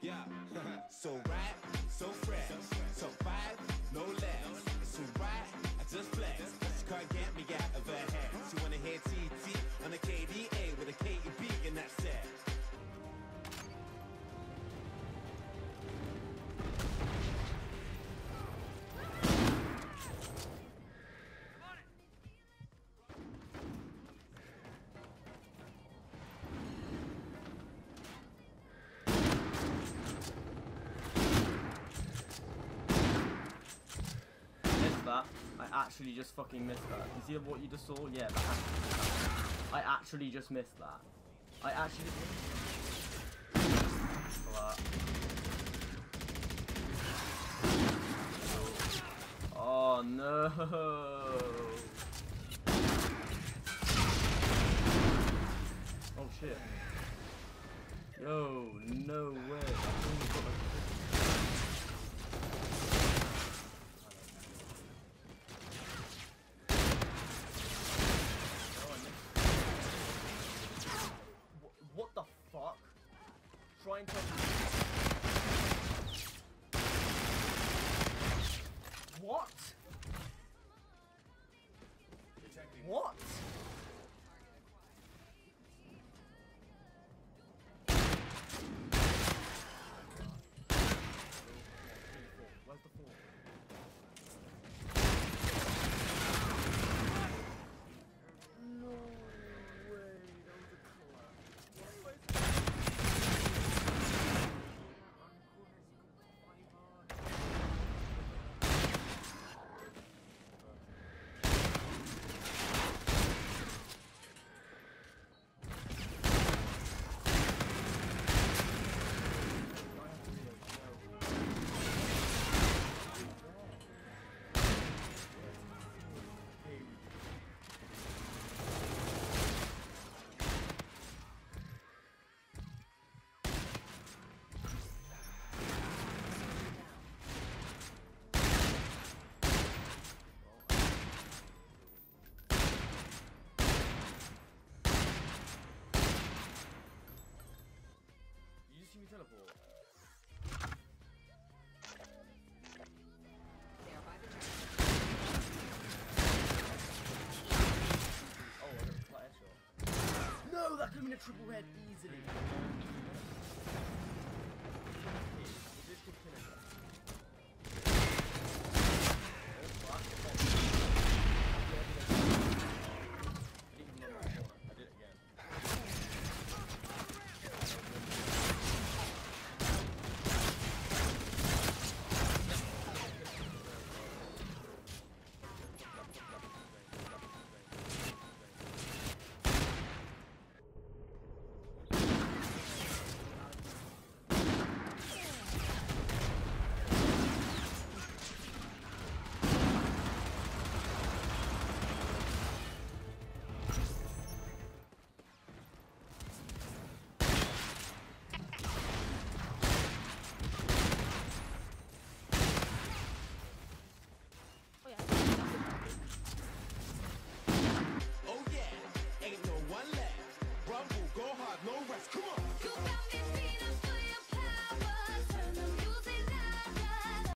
Yeah. So right, so fresh, so five, no less. So right, I just flex. She can't get me out of her head. She wanna hear TT on the KDA with a KEB and that's it. That. I actually just fucking missed that. You see what you just saw? Yeah, that. I actually just missed that. I actually just missed that. Oh no. Oh shit. Yo, no way. What the fuck? Trying to... What? Detecting. What? Where's the fall? Me teleport. There by the train. Oh, I got a flash off. No, that could have been a triple head easily.